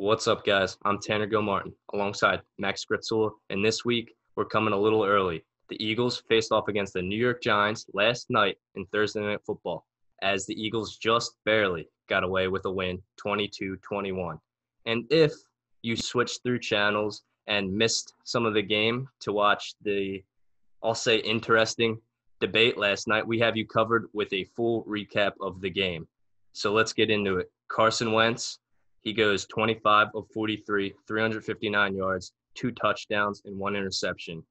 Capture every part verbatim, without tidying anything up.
What's up, guys? I'm Tanner Gilmartin, alongside Max Gretzula, and this week we're coming a little early. The Eagles faced off against the New York Giants last night in Thursday Night Football, as the Eagles just barely got away with a win, twenty-two twenty-one. And if you switched through channels and missed some of the game to watch the, I'll say, interesting debate last night, we have you covered with a full recap of the game. So let's get into it. Carson Wentz, he goes twenty-five of forty-three, three hundred fifty-nine yards, two touchdowns, and one interception.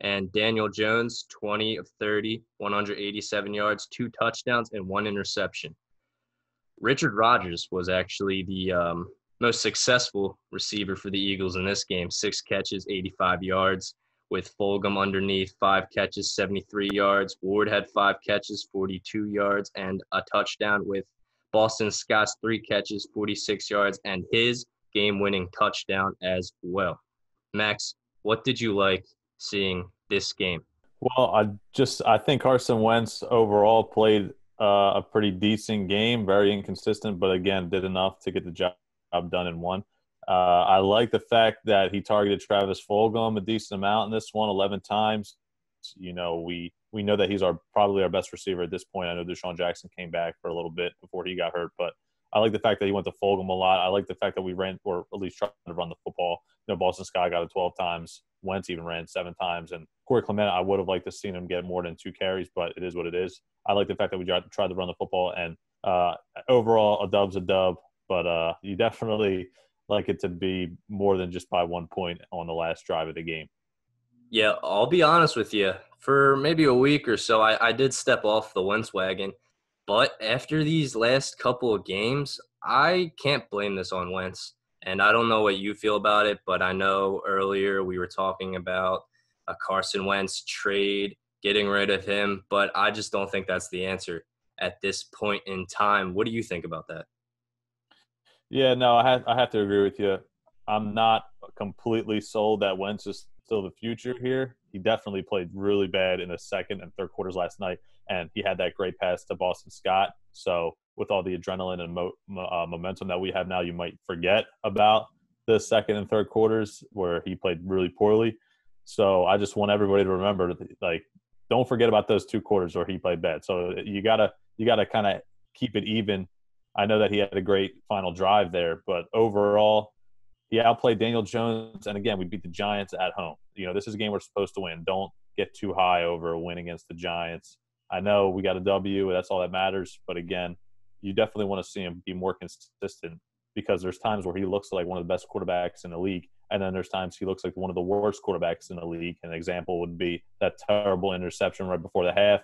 And Daniel Jones, twenty of thirty, one hundred eighty-seven yards, two touchdowns, and one interception. Richard Rogers was actually the um, most successful receiver for the Eagles in this game. Six catches, eighty-five yards, with Fulgham underneath, five catches, seventy-three yards. Ward had five catches, forty-two yards, and a touchdown with Boston Scott's three catches, forty-six yards, and his game-winning touchdown as well. Max, what did you like seeing this game? Well, I just I think Carson Wentz overall played uh, a pretty decent game, very inconsistent, but again, did enough to get the job done in one. Uh, I like the fact that he targeted Travis Fulgham a decent amount in this one, eleven times. You know, we we know that he's our probably our best receiver at this point. I know Deshaun Jackson came back for a little bit before he got hurt, but I like the fact that he went to Fulgham a lot. I like the fact that we ran, or at least tried to run the football. You know, Boston Scott got it twelve times. Wentz even ran seven times. And Corey Clement, I would have liked to seen him get more than two carries, but it is what it is. I like the fact that we tried to run the football. And uh, overall, a dub's a dub, but uh, you definitely like it to be more than just by one point on the last drive of the game. Yeah, I'll be honest with you. For maybe a week or so, I, I did step off the Wentz wagon. But after these last couple of games, I can't blame this on Wentz. And I don't know what you feel about it, but I know earlier we were talking about a Carson Wentz trade, getting rid of him, but I just don't think that's the answer at this point in time. What do you think about that? Yeah, no, I have, I have to agree with you. I'm not completely sold that Wentz is still the future here. He definitely played really bad in the second and third quarters last night, and he had that great pass to Boston Scott. So with all the adrenaline and mo- uh, momentum that we have now, you might forget about the second and third quarters where he played really poorly. So I just want everybody to remember, like, don't forget about those two quarters where he played bad. So you gotta you gotta kind of keep it even. I know that he had a great final drive there, but overall, he outplayed Daniel Jones, and again, we beat the Giants at home. You know, this is a game we're supposed to win. Don't get too high over a win against the Giants. I know we got a W, that's all that matters, but again, you definitely want to see him be more consistent, because there's times where he looks like one of the best quarterbacks in the league, and then there's times he looks like one of the worst quarterbacks in the league. An example would be that terrible interception right before the half.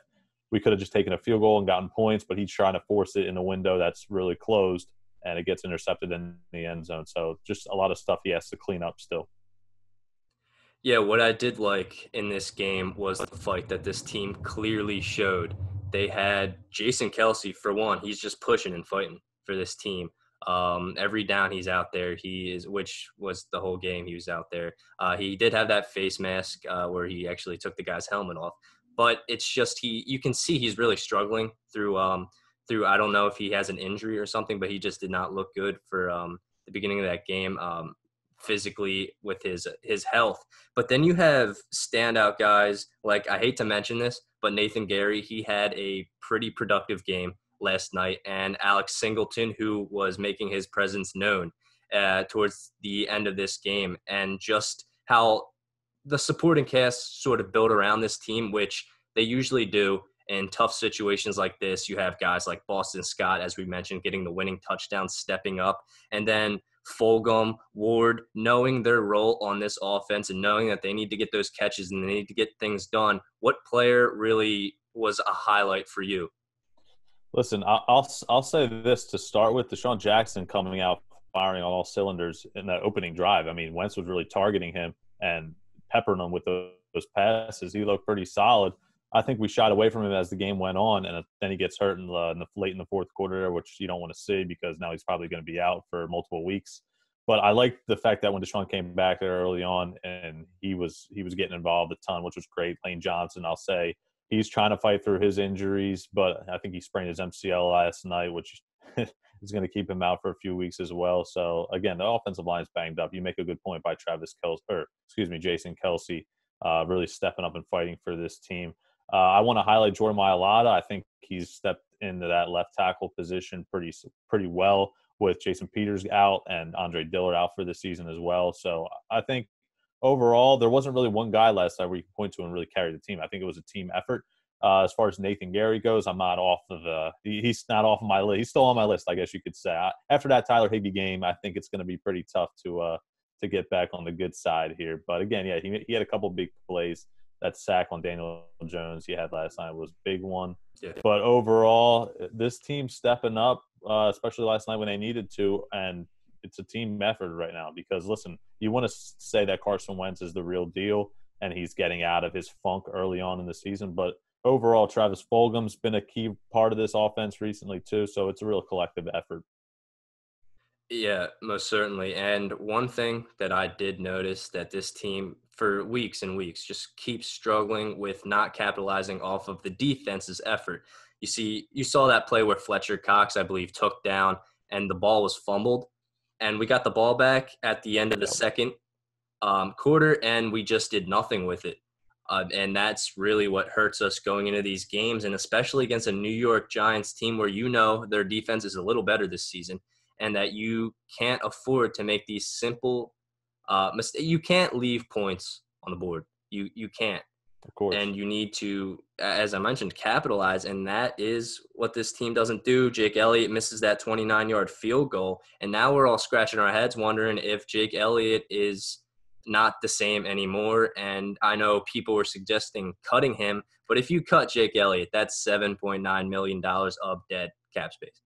We could have just taken a field goal and gotten points, but he's trying to force it in a window that's really closed, and it gets intercepted in the end zone. So just a lot of stuff he has to clean up still. Yeah, what I did like in this game was the fight that this team clearly showed. They had Jason Kelce, for one. He's just pushing and fighting for this team. Um, every down he's out there, he is, which was the whole game he was out there. Uh, he did have that face mask uh, where he actually took the guy's helmet off. But it's just he you can see he's really struggling through um, – Through, I don't know if he has an injury or something, but he just did not look good for um, the beginning of that game um, physically with his his health. But then you have standout guys, like, I hate to mention this, but Nathan Gary, he had a pretty productive game last night, and Alex Singleton, who was making his presence known uh, towards the end of this game, and just how the supporting cast sort of built around this team, which they usually do. In tough situations like this, you have guys like Boston Scott, as we mentioned, getting the winning touchdown, stepping up. And then Fulgham, Ward, knowing their role on this offense and knowing that they need to get those catches and they need to get things done. What player really was a highlight for you? Listen, I'll, I'll, I'll say this to start with. Deshaun Jackson coming out firing on all cylinders in that opening drive. I mean, Wentz was really targeting him and peppering him with those, those passes. He looked pretty solid. I think we shot away from him as the game went on, and then he gets hurt in the, in the late in the fourth quarter, which you don't want to see, because now he's probably going to be out for multiple weeks. But I like the fact that when Deshaun came back there early on, and he was he was getting involved a ton, which was great. Lane Johnson, I'll say, he's trying to fight through his injuries, but I think he sprained his M C L last night, which is going to keep him out for a few weeks as well. So again, the offensive line is banged up. You make a good point by Travis Kelce, or excuse me, Jason Kelce, uh, really stepping up and fighting for this team. Uh, I want to highlight Jordan Mailata. I think he's stepped into that left tackle position pretty pretty well with Jason Peters out and Andre Dillard out for the season as well. So I think overall, there wasn't really one guy last night where you can point to and really carry the team. I think it was a team effort. Uh, as far as Nathan Gary goes, I'm not off of the he, – he's not off of my list. He's still on my list, I guess you could say. I, after that Tyler Higbee game, I think it's going to be pretty tough to uh, to get back on the good side here. But, again, yeah, he, he had a couple big plays. That sack on Daniel Jones he had last night was a big one. Yeah. But overall, this team's stepping up, uh, especially last night when they needed to, and it's a team effort right now because, listen, you want to say that Carson Wentz is the real deal and he's getting out of his funk early on in the season, but overall, Travis Fulgham's been a key part of this offense recently too, so it's a real collective effort. Yeah, most certainly. And one thing that I did notice that this team for weeks and weeks just keeps struggling with not capitalizing off of the defense's effort. You see, you saw that play where Fletcher Cox, I believe, took down and the ball was fumbled. And we got the ball back at the end of the second um, quarter, and we just did nothing with it. Uh, and that's really what hurts us going into these games, and especially against a New York Giants team where you know their defense is a little better this season and that you can't afford to make these simple uh, mistakes. You can't leave points on the board. You you can't. Of course. And you need to, as I mentioned, capitalize, and that is what this team doesn't do. Jake Elliott misses that twenty-nine-yard field goal, and now we're all scratching our heads wondering if Jake Elliott is not the same anymore. And I know people were suggesting cutting him, but if you cut Jake Elliott, that's seven point nine million dollars of dead cap space.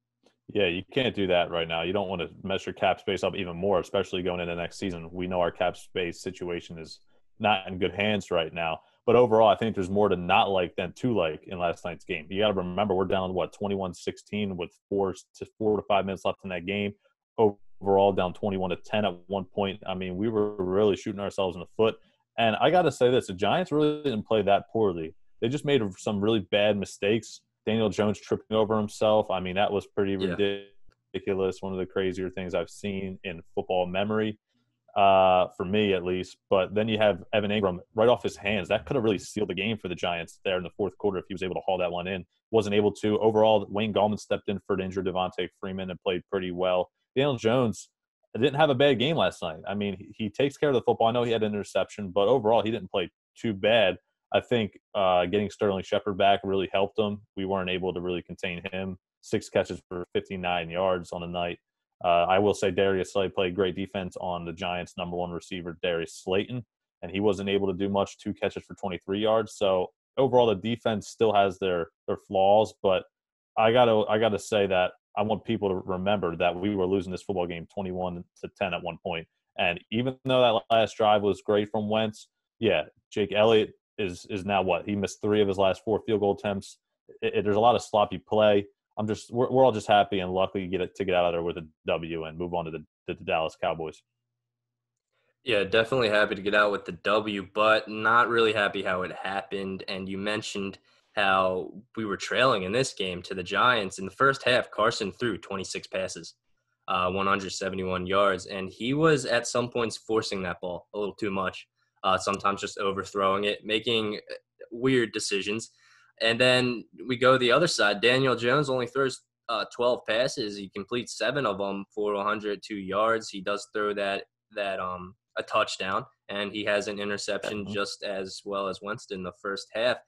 Yeah, you can't do that right now. You don't want to mess your cap space up even more, especially going into next season. We know our cap space situation is not in good hands right now. But overall, I think there's more to not like than to like in last night's game. You got to remember, we're down, what, twenty-one sixteen with four to four to five minutes left in that game. Overall, down twenty-one to ten at one point. I mean, we were really shooting ourselves in the foot. And I got to say this, the Giants really didn't play that poorly. They just made some really bad mistakes. Daniel Jones tripping over himself. I mean, that was pretty yeah. ridiculous. One of the crazier things I've seen in football memory. Uh, for me at least. But then you have Evan Ingram right off his hands. That could have really sealed the game for the Giants there in the fourth quarter if he was able to haul that one in. Wasn't able to. Overall, Wayne Gallman stepped in for an injured Devontae Freeman and played pretty well. Daniel Jones didn't have a bad game last night. I mean, he, he takes care of the football. I know he had an interception, but overall he didn't play too bad. I think uh, getting Sterling Shepard back really helped him. We weren't able to really contain him. Six catches for fifty-nine yards on the night. Uh, I will say Darius Slay played great defense on the Giants' number one receiver, Darius Slayton, and he wasn't able to do much, two catches for twenty-three yards. So overall, the defense still has their, their flaws, but I gotta I gotta say that I want people to remember that we were losing this football game twenty-one to ten at one point. And even though that last drive was great from Wentz, yeah, Jake Elliott is is now what? He missed three of his last four field goal attempts. It, it, there's a lot of sloppy play. I'm just we're, we're all just happy and lucky to get it to get out of there with a W and move on to the, to the Dallas Cowboys. Yeah, definitely happy to get out with the W, but not really happy how it happened. And you mentioned how we were trailing in this game to the Giants in the first half. Carson threw twenty-six passes, uh, one hundred seventy-one yards, and he was at some points forcing that ball a little too much. Uh, sometimes just overthrowing it, making weird decisions. And then we go the other side. Daniel Jones only throws uh, twelve passes. He completes seven of them for one hundred two yards. He does throw that that um a touchdown, and he has an interception just as well as Wentz in the first half.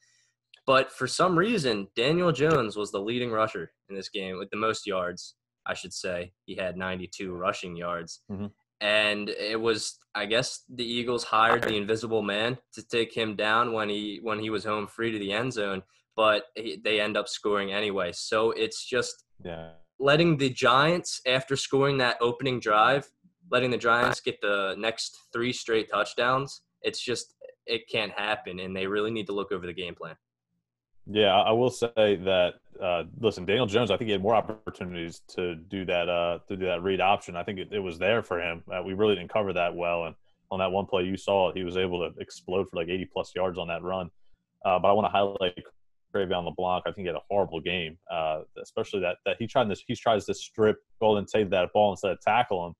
But for some reason, Daniel Jones was the leading rusher in this game with the most yards, I should say. He had ninety-two rushing yards. Mm-hmm. And it was, I guess, the Eagles hired the invisible man to take him down when he when he was home free to the end zone, but he, they end up scoring anyway. So it's just yeah. letting the Giants, after scoring that opening drive, letting the Giants get the next three straight touchdowns, it's just it can't happen, and they really need to look over the game plan. Yeah, I will say that, uh, listen, Daniel Jones, I think he had more opportunities to do that uh, to do that read option. I think it, it was there for him. Uh, we really didn't cover that well. And on that one play you saw, he was able to explode for like eighty-plus yards on that run. Uh, but I want to highlight Travion LeBlanc, I think he had a horrible game, uh, especially that that he tried this. He tries to strip Golden Tate that ball instead of tackle him.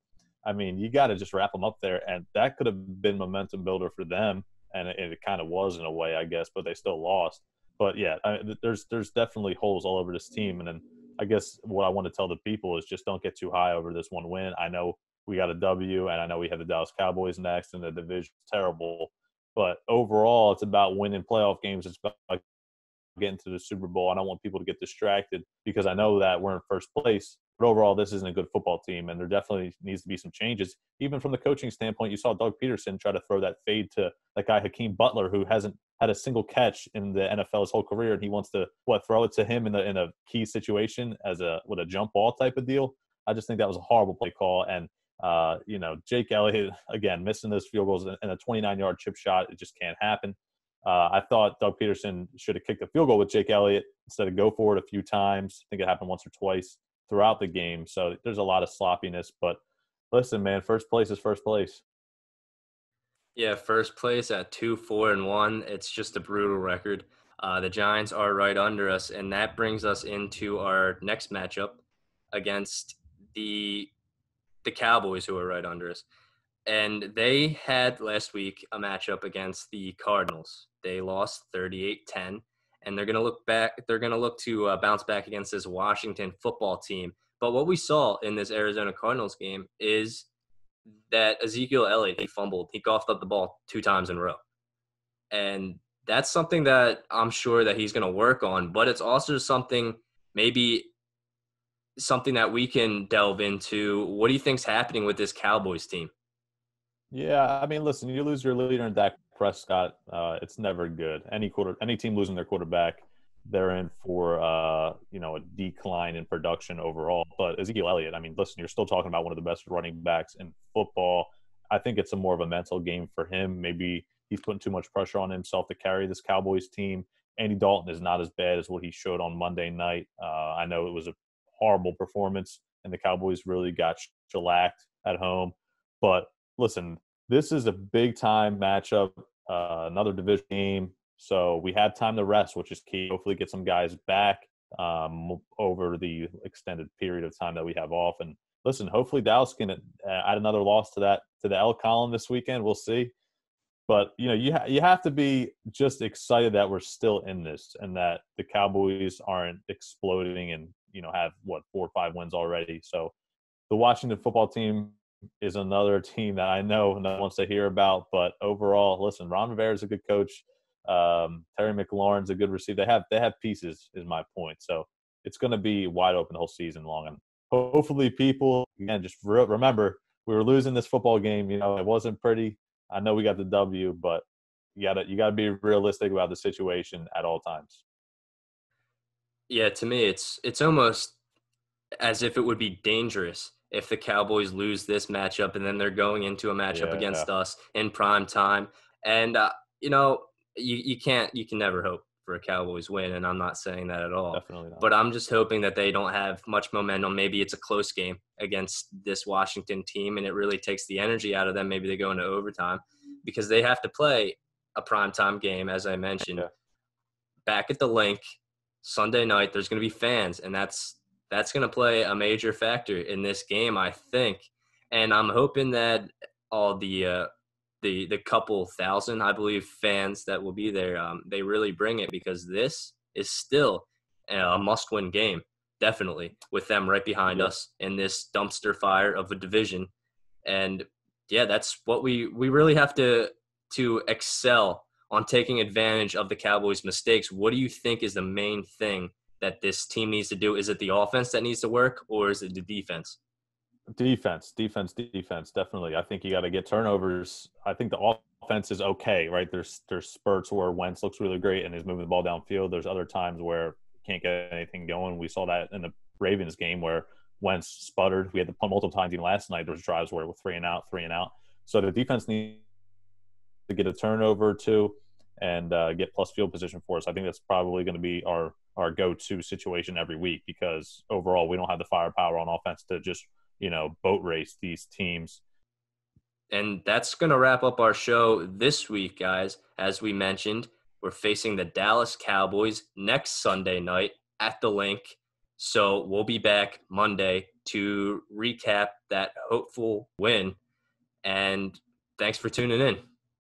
I mean, you got to just wrap him up there, and that could have been momentum builder for them, and it, it kind of was in a way, I guess, but they still lost. But yeah, I, there's there's definitely holes all over this team, and then I guess what I want to tell the people is just don't get too high over this one win. I know we got a W, and I know we have the Dallas Cowboys next, and the division's terrible. But overall, it's about winning playoff games. It's about like, getting to the Super Bowl. I don't want people to get distracted because I know that we're in first place. But overall, this isn't a good football team, and there definitely needs to be some changes. Even from the coaching standpoint, you saw Doug Peterson try to throw that fade to that guy Hakeem Butler, who hasn't had a single catch in the N F L his whole career, and he wants to what throw it to him in the in a key situation as a with a jump ball type of deal. I just think that was a horrible play call, and uh, you know, Jake Elliott again missing those field goals and a twenty-nine yard chip shot. It just can't happen. Uh, I thought Doug Peterson should have kicked a field goal with Jake Elliott instead of go for it a few times. I think it happened once or twice throughout the game. So there's a lot of sloppiness. But listen, man, first place is first place. Yeah, first place at two, four, and one. It's just a brutal record. Uh, the Giants are right under us, and that brings us into our next matchup against the the Cowboys, who are right under us. And they had last week a matchup against the Cardinals. They lost thirty-eight ten, and they're going to look back. They're going to look to uh, bounce back against this Washington football team. But what we saw in this Arizona Cardinals game is that Ezekiel Elliott, he fumbled. He coughed up the ball two times in a row. And that's something that I'm sure that he's going to work on, but it's also something maybe something that we can delve into. What do you think's happening with this Cowboys team? Yeah, I mean, listen, you lose your leader in Dak Prescott, uh, it's never good. Any quarter, any team losing their quarterback, they're in for, uh, you know, a decline in production overall. But Ezekiel Elliott, I mean, listen, you're still talking about one of the best running backs in football. I think it's a more of a mental game for him. Maybe he's putting too much pressure on himself to carry this Cowboys team. Andy Dalton is not as bad as what he showed on Monday night. Uh, I know it was a horrible performance, and the Cowboys really got shellacked at home. But listen, this is a big-time matchup, uh, another division game, so we have time to rest, which is key. Hopefully get some guys back um, over the extended period of time that we have off. And, listen, hopefully Dallas can uh, add another loss to that to the L column this weekend. We'll see. But, you know, you, ha- you have to be just excited that we're still in this and that the Cowboys aren't exploding and, you know, have, what, four or five wins already. So the Washington football team is another team that I know no one wants to hear about. But overall, listen, Ron Rivera is a good coach. Um, Terry McLaurin's a good receiver. They have they have pieces, is my point. So it's going to be wide open the whole season long. And hopefully people, again, just re- remember, we were losing this football game. You know, it wasn't pretty. I know we got the W, but you got to you got to be realistic about the situation at all times. Yeah, to me, it's it's almost as if it would be dangerous if the Cowboys lose this matchup and then they're going into a matchup yeah, against yeah. us in prime time. And, uh, you know, you, you can't, you can never hope for a Cowboys win. And I'm not saying that at all, Definitely not. But I'm just hoping that they don't have much momentum. Maybe it's a close game against this Washington team and it really takes the energy out of them. Maybe they go into overtime because they have to play a prime time game. As I mentioned yeah. back at the link Sunday night, there's going to be fans and that's, That's going to play a major factor in this game, I think. And I'm hoping that all the uh, the the couple thousand, I believe, fans that will be there, um, they really bring it because this is still a must-win game, definitely, with them right behind yeah. us in this dumpster fire of a division. And, yeah, that's what we, we really have to to excel on taking advantage of the Cowboys' mistakes. What do you think is the main thing that this team needs to do? Is it the offense that needs to work or is it the defense? Defense, defense, defense, definitely. I think you got to get turnovers. I think the offense is okay, right? There's there's spurts where Wentz looks really great and he's moving the ball downfield. There's other times where you can't get anything going. We saw that in the Ravens game where Wentz sputtered. We had to punt multiple times even last night. There's drives where it was three and out, three and out. So the defense needs to get a turnover too and uh, get plus field position for us. I think that's probably going to be our our go-to situation every week because overall we don't have the firepower on offense to just, you know, boat race these teams. And that's going to wrap up our show this week, guys. As we mentioned, We're facing the Dallas Cowboys next Sunday night at the Link. So we'll be back Monday to recap that hopeful win. And thanks for tuning in.